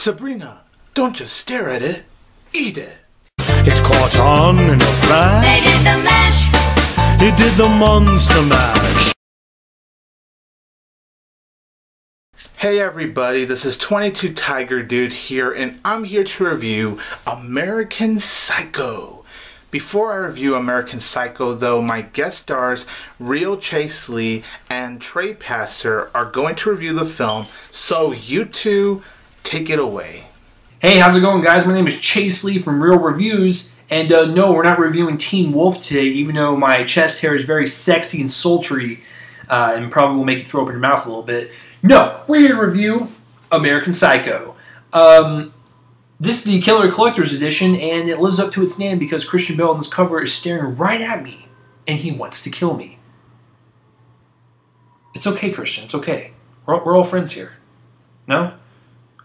Sabrina, don't just stare at it, eat it. It's caught on in a flash. They did the mash. It did the monster mash. Hey everybody, this is 22TigerDude here, and I'm here to review American Psycho. Before I review American Psycho though, my guest stars ReelChaseLee and trepacer are going to review the film, so you two, take it away. Hey, how's it going guys? My name is ChaseLee from Reel Reviews, and no, we're not reviewing Teen Wolf today, even though my chest hair is very sexy and sultry, and probably will make you throw up in your mouth a little bit. No, we're here to review American Psycho. This is the Killer Collector's Edition, and it lives up to its name because Christian Bale on this cover is staring right at me, and he wants to kill me. It's okay, Christian. It's okay. We're all friends here. No?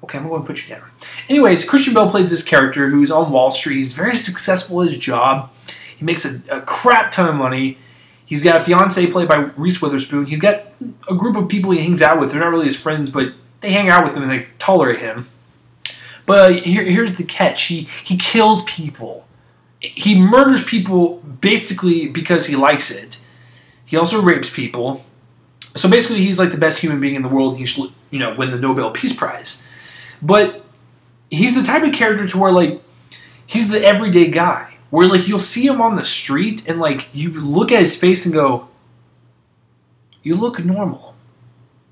Okay, I'm going to put you down. Anyways, Christian Bale plays this character who's on Wall Street. He's very successful at his job. He makes a crap ton of money. He's got a fiancée played by Reese Witherspoon. He's got a group of people he hangs out with. They're not really his friends, but they hang out with him and they tolerate him. But here's the catch. He kills people. He murders people basically because he likes it. He also rapes people. So basically he's like the best human being in the world. He should, you know, win the Nobel Peace Prize. But he's the type of character to where, like, he's the everyday guy. Where, like, you'll see him on the street and, like, you look at his face and go, you look normal.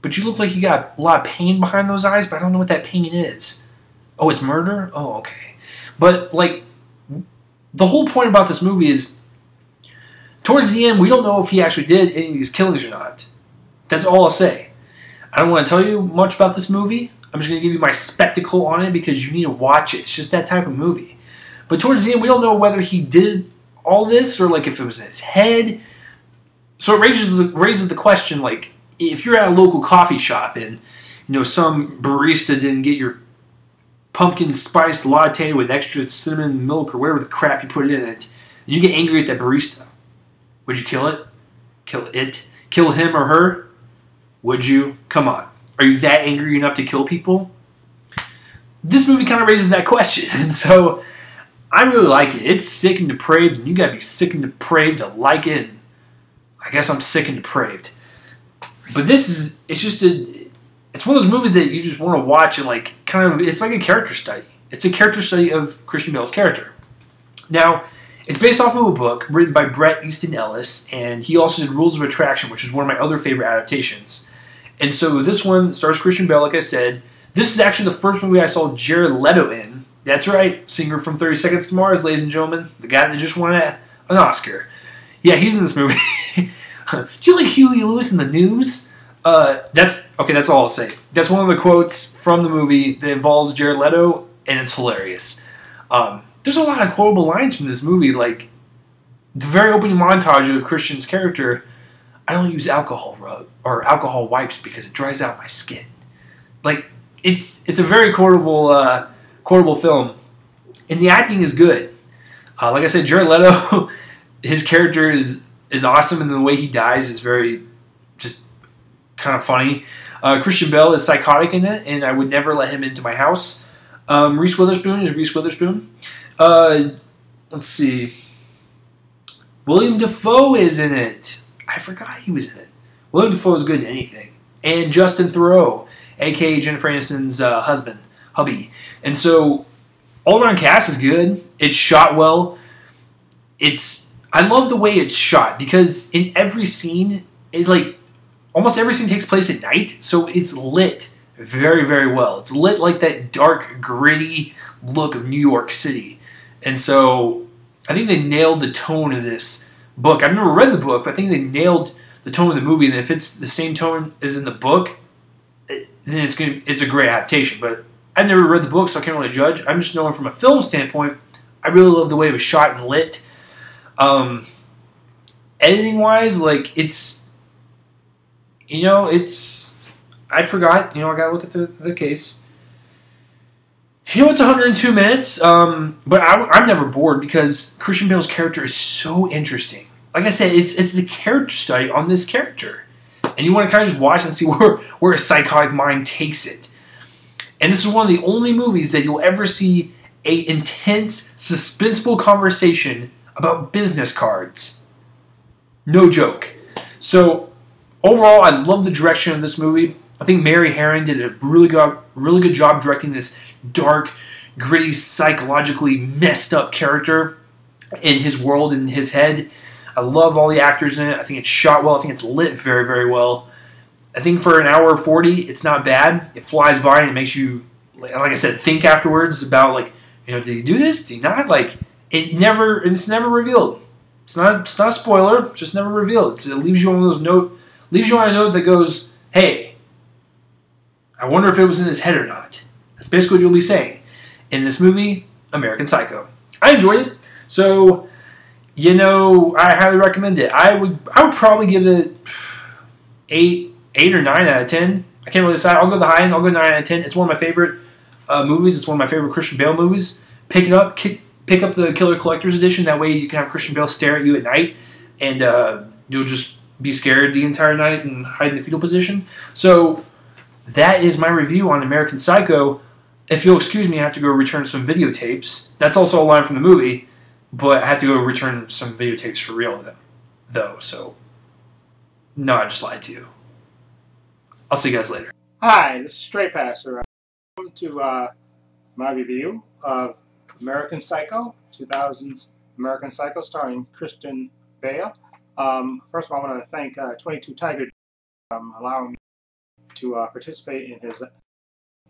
But you look like you got a lot of pain behind those eyes, but I don't know what that pain is. Oh, it's murder? Oh, okay. But, like, the whole point about this movie is, towards the end, we don't know if he actually did any of these killings or not. That's all I'll say. I don't want to tell you much about this movie. I'm just going to give you my spectacle on it because you need to watch it. It's just that type of movie. But towards the end, we don't know whether he did all this or, like, if it was in his head. So it raises the question, like, if you're at a local coffee shop and, you know, some barista didn't get your pumpkin spice latte with extra cinnamon milk or whatever the crap you put in it, and you get angry at that barista, would you kill it? Kill it? Kill him or her? Would you? Come on. Are you that angry enough to kill people? This movie kind of raises that question, and so I really like it. It's sick and depraved, and you gotta be sick and depraved to like it. And I guess I'm sick and depraved. But this is, it's one of those movies that you just want to watch and, like, kind of, it's like a character study. It's a character study of Christian Bale's character. Now, it's based off of a book written by Bret Easton Ellis, and he also did Rules of Attraction, which is one of my other favorite adaptations. And so this one stars Christian Bale, like I said. This is actually the first movie I saw Jared Leto in. That's right, singer from 30 Seconds to Mars, ladies and gentlemen. The guy that just won an Oscar. Yeah, he's in this movie. Do you like Huey Lewis and the News? That's all I'll say. That's one of the quotes from the movie that involves Jared Leto, and it's hilarious. There's a lot of quotable lines from this movie, like the very opening montage of Christian's character, I don't use alcohol rub or alcohol wipes because it dries out my skin. Like, it's a very quotable quotable film, and the acting is good. Like I said, Jared Leto, his character is awesome, and the way he dies is very just kind of funny. Christian Bale is psychotic in it, and I would never let him into my house. Reese Witherspoon is Reese Witherspoon. Let's see. Willem Dafoe is in it. I forgot he was in it. Willem Dafoe is good in anything. And Justin Theroux, a.k.a. Jennifer Aniston's hubby. And so, all-around cast is good. It's shot well. I love the way it's shot because in every scene, almost every scene takes place at night, so it's lit very, very well. It's lit like that dark, gritty look of New York City. And so, I think they nailed the tone of this book. I've never read the book, but I think they nailed the tone of the movie, and if it's the same tone as in the book, then it's a great adaptation, but I've never read the book, so I can't really judge. I'm just knowing from a film standpoint, I really love the way it was shot and lit. Editing-wise, like, I forgot. You know, I gotta look at the case. You know, it's 102 minutes, but I'm never bored because Christian Bale's character is so interesting. Like I said, it's a character study on this character. And you want to kind of just watch and see where a psychotic mind takes it. And this is one of the only movies that you'll ever see an intense, suspenseful conversation about business cards. No joke. So, overall, I love the direction of this movie. I think Mary Harron did a really good job directing this dark, gritty, psychologically messed up character in his world, in his head. I love all the actors in it. I think it's shot well. I think it's lit very, very well. I think for an hour 40, it's not bad. It flies by and it makes you, like I said, think afterwards about, like, you know, did he do this? Did he not? Like, it's never revealed. It's not a spoiler. It's just never revealed. It leaves you on those note, leaves you on a note that goes, hey, I wonder if it was in his head or not. That's basically what you'll be saying in this movie, American Psycho. I enjoyed it. So, you know, I highly recommend it. I would probably give it 8 or 9 out of 10. I can't really decide. I'll go the high end. I'll go 9 out of 10. It's one of my favorite movies. It's one of my favorite Christian Bale movies. Pick it up. Pick up the Killer Collector's Edition. That way you can have Christian Bale stare at you at night. And you'll just be scared the entire night and hide in the fetal position. So that is my review on American Psycho. If you'll excuse me, I have to go return some videotapes. That's also a line from the movie. But I have to go return some videotapes for real, though. So, no, I just lied to you. I'll see you guys later. Hi, this is trepacer. Welcome to my review of American Psycho, 2000's American Psycho, starring Christian Bale. First of all, I want to thank 22TigerDude for allowing me to participate in his,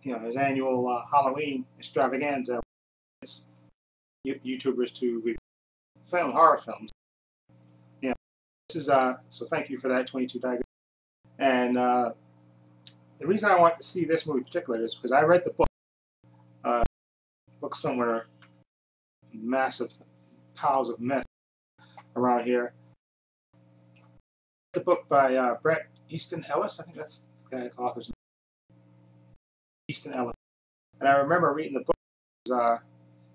you know, his annual Halloween extravaganza. It's YouTubers to review film horror films. Yeah, this is so thank you for that, 22TigerDude. And the reason I want to see this movie in particular is because I read the book. Book somewhere, massive piles of mess around here. The book by Bret Easton Ellis, I think that's the guy, author's name. Easton Ellis. And I remember reading the book.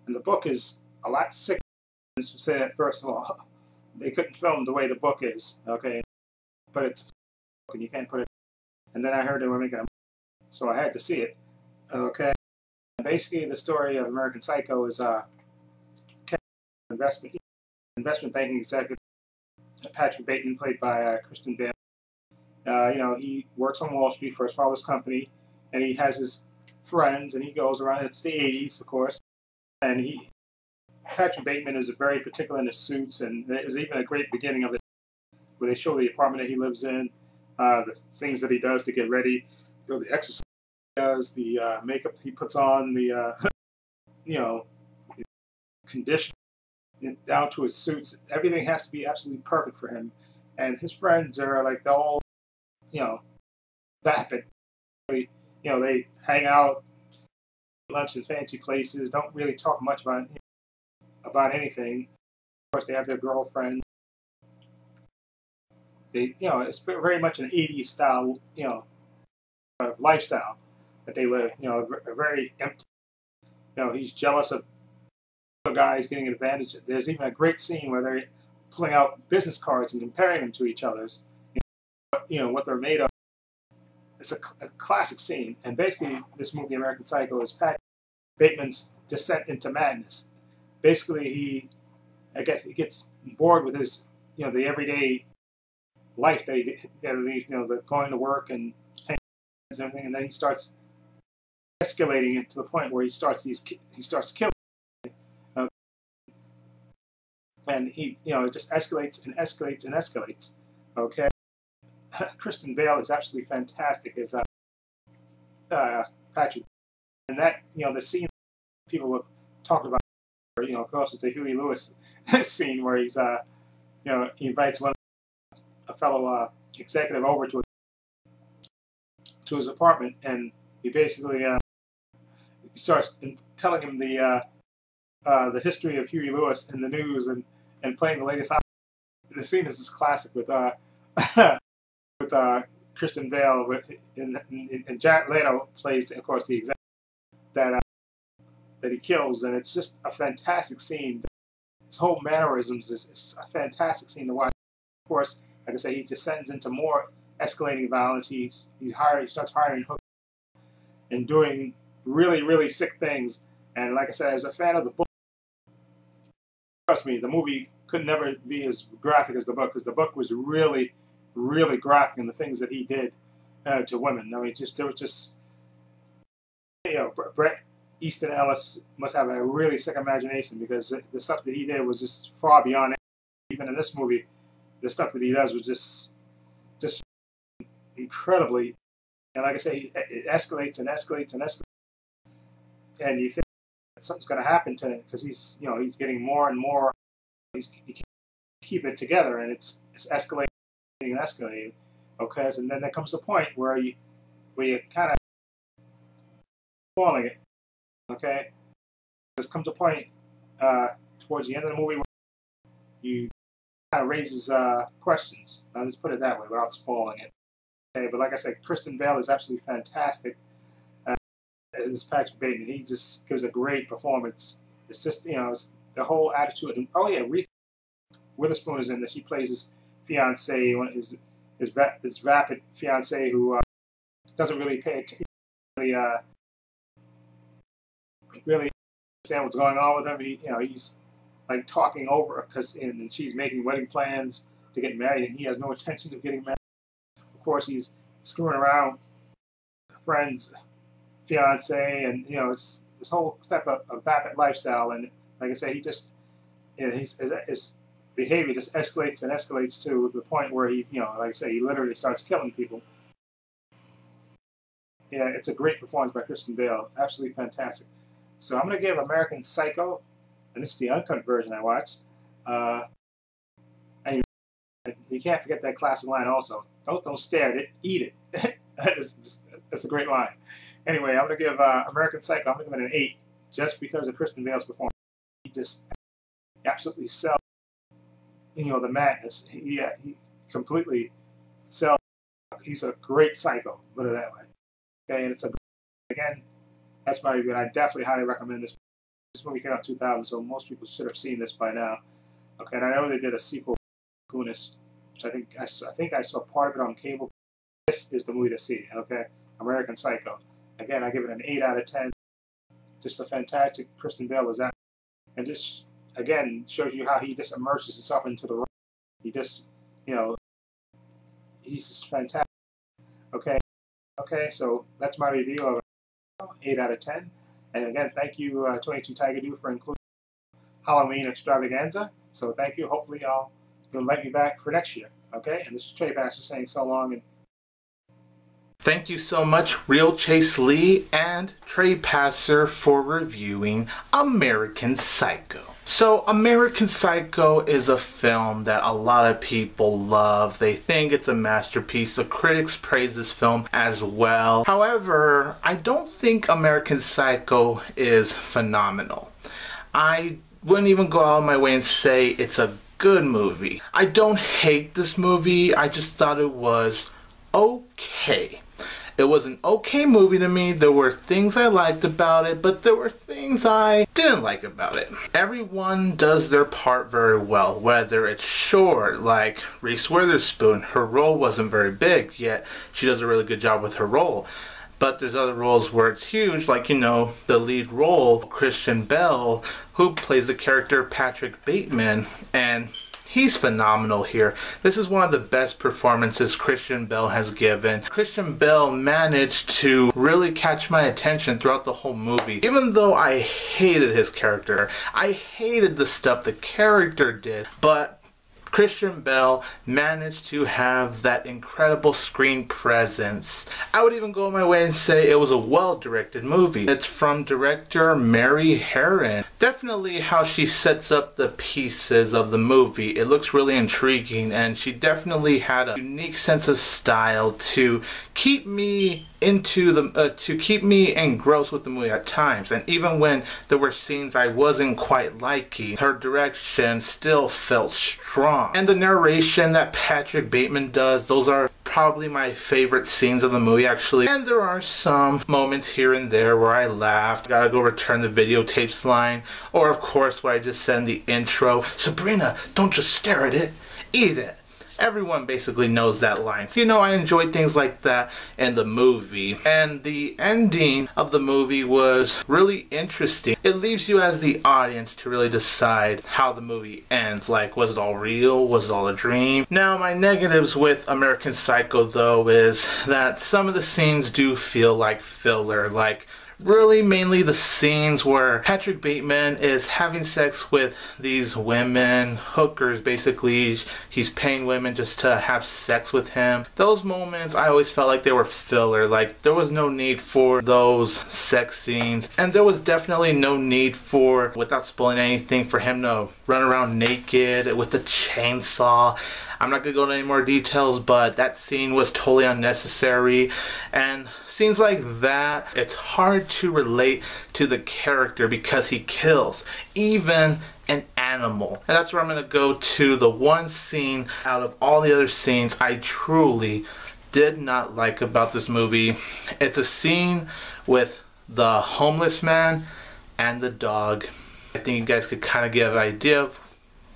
And the book is a lot sicker. Let's say that first of all, they couldn't film the way the book is, okay? But it's a book and you can't put it. And then I heard they were making a movie, so I had to see it, okay? And basically, the story of American Psycho is investment banking executive Patrick Bateman, played by Christian Bale. You know, he works on Wall Street for his father's company, and he has his friends, and he goes around. It's the 80s, of course. And he, Patrick Bateman, is very particular in his suits, and there's even a great beginning of it where they show the apartment that he lives in, the things that he does to get ready, you know, the exercise he does, the makeup he puts on, the you know, the conditioning down to his suits. Everything has to be absolutely perfect for him, and his friends are like they're all, you know, vapid. You know, they hang out. Lunch in fancy places, don't really talk much about anything. Of course, they have their girlfriends. They, you know, it's very much an 80s style, you know, lifestyle that they live. You know, very empty. You know, he's jealous of other guys getting an advantage. There's even a great scene where they're pulling out business cards and comparing them to each other's. You know what they're made of. It's a classic scene, and basically this movie, American Psycho, is Patrick Bateman's descent into madness. Basically, he gets bored with his, you know, the everyday life that he, you know, the going to work and everything, and then he starts escalating it to the point where he starts killing, and he, you know, it just escalates and escalates and escalates. Okay. Christian Bale is absolutely fantastic as Patrick, and that, you know, the scene people have talked about, you know, of course, is the Huey Lewis scene where he's you know, he invites a fellow executive over to his apartment, and he basically starts telling him the history of Huey Lewis and the News, and playing the latest. The scene is just classic with Christian Bale, and Jared Leto plays, of course, the executive that he kills, and it's just a fantastic scene. His whole mannerisms is a fantastic scene to watch. Of course, like I say, he descends into more escalating violence. He starts hiring hookers and doing really, really sick things. And like I said, as a fan of the book, trust me, the movie could never be as graphic as the book, because the book was really, really graphic in the things that he did to women. I mean, just there was just, you know, Bret Easton Ellis must have a really sick imagination, because the stuff that he did was just far beyond anything. Even in this movie, the stuff that he does was just incredibly, and like I say, it escalates and escalates and escalates, and you think that something's going to happen to him, because he's, you know, he's getting more and more, he can't keep it together, and it's escalating and escalating, okay, and then there comes a point where you kind of falling it, okay. There comes a point towards the end of the movie where you kind of raises questions. I'll just put it that way without spoiling it. Okay, but like I said, Christian Bale is absolutely fantastic as Patrick Bateman. He just gives a great performance. It's just, you know, it's the whole attitude. And, oh yeah, Reese Witherspoon is in this. She plays his fiance, his vapid fiance who doesn't really pay attention, really understand what's going on with him. He, you know, he's like talking over her, because and she's making wedding plans to get married, and he has no intention of getting married. Of course, he's screwing around with friend's fiance, and you know, it's this whole step of vapid lifestyle. And like I say, he just, you know, his behavior just escalates and escalates to the point where he, you know, like I say, he literally starts killing people. Yeah, it's a great performance by Christian Bale, absolutely fantastic. So I'm going to give American Psycho, and this is the uncut version I watched. And you can't forget that classic line also. Don't stare at it, eat it. That's a great line. Anyway, I'm going to give American Psycho, I'm going to give it an 8, just because of Christian Bale's performance. He just absolutely sells, you know, the madness. He completely sells. He's a great psycho, put it that way. Okay, and it's a, again, that's my review, and I definitely highly recommend this. This movie came out in 2000, so most people should have seen this by now. Okay, and I know they did a sequel, Kunis, which I think I saw part of it on cable. This is the movie to see, okay? American Psycho. Again, I give it an 8 out of 10. Just a fantastic Christian Bale is that. And just, again, shows you how he just immerses himself into the role. He just, you know, he's just fantastic. Okay, okay, so that's my review of it. 8 out of 10. And again, thank you, 22TigerDude, for including Halloween extravaganza. So thank you. Hopefully, y'all will invite me back for next year. Okay? And this is trepacer saying so long. And thank you so much, ReelChaseLee and trepacer, for reviewing American Psycho. So, American Psycho is a film that a lot of people love. They think it's a masterpiece. The critics praise this film as well. However, I don't think American Psycho is phenomenal. I wouldn't even go out of my way and say it's a good movie. I don't hate this movie. I just thought it was okay. It was an okay movie to me. There were things I liked about it, but there were things I didn't like about it. Everyone does their part very well, whether it's short, like Reese Witherspoon. Her role wasn't very big, yet she does a really good job with her role. But there's other roles where it's huge, like, you know, the lead role, Christian Bale, who plays the character Patrick Bateman, and he's phenomenal here. This is one of the best performances Christian Bale has given. Christian Bale managed to really catch my attention throughout the whole movie. Even though I hated his character, I hated the stuff the character did, but Christian Bale managed to have that incredible screen presence. I would even go my way and say it was a well-directed movie. It's from director Mary Harron. Definitely how she sets up the pieces of the movie. It looks really intriguing, and she definitely had a unique sense of style to keep me engrossed with the movie at times. And even when there were scenes I wasn't quite liking, her direction still felt strong. And the narration that Patrick Bateman does, those are probably my favorite scenes of the movie, actually. And there are some moments here and there where I laughed. Gotta go return the videotapes line, or of course what I just said in the intro, Sabrina, don't just stare at it, eat it. Everyone basically knows that line. So, you know, I enjoyed things like that in the movie. And the ending of the movie was really interesting. It leaves you as the audience to really decide how the movie ends. Like, was it all real? Was it all a dream? Now, my negatives with American Psycho, though, is that some of the scenes do feel like filler. Like, really mainly the scenes where Patrick Bateman is having sex with these women, hookers basically. He's paying women just to have sex with him. Those moments I always felt like they were filler. Like, there was no need for those sex scenes, and there was definitely no need for, without spoiling anything, for him to run around naked with a chainsaw. I'm not going to go into any more details, but that scene was totally unnecessary. And scenes like that, it's hard to relate to the character because he kills even an animal. And that's where I'm going to go to the one scene out of all the other scenes I truly did not like about this movie. It's a scene with the homeless man and the dog. I think you guys could kind of get an idea of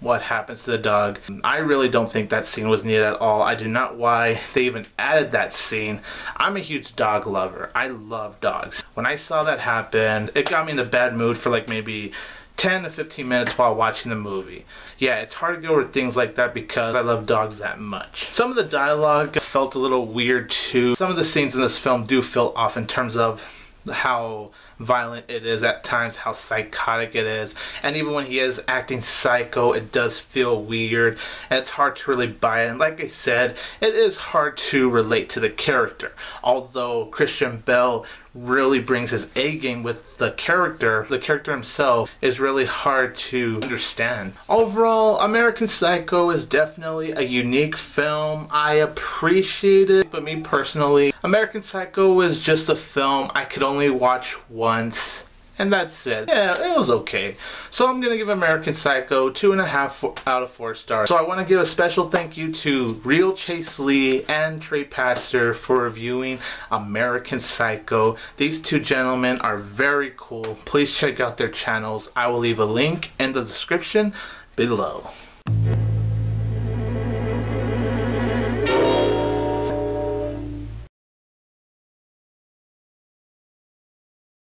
what happens to the dog. I really don't think that scene was needed at all. I do not know why they even added that scene. I'm a huge dog lover. I love dogs. When I saw that happen, it got me in a bad mood for like maybe 10 to 15 minutes while watching the movie. Yeah, it's hard to go over things like that because I love dogs that much. Some of the dialogue felt a little weird too. Some of the scenes in this film do feel off in terms of how violent it is at times, how psychotic it is, and even when he is acting psycho, it does feel weird and it's hard to really buy it. And like I said, it is hard to relate to the character. Although Christian Bale really brings his A game with the character himself is really hard to understand. Overall, American Psycho is definitely a unique film. I appreciate it, but me personally, American Psycho is just a film I could only watch once, and that's it. Yeah, it was okay. So I'm gonna give American Psycho 2.5 out of 4 stars. So I want to give a special thank you to ReelChaseLee and trepacer for reviewing American Psycho. These two gentlemen are very cool. Please check out their channels. I will leave a link in the description below.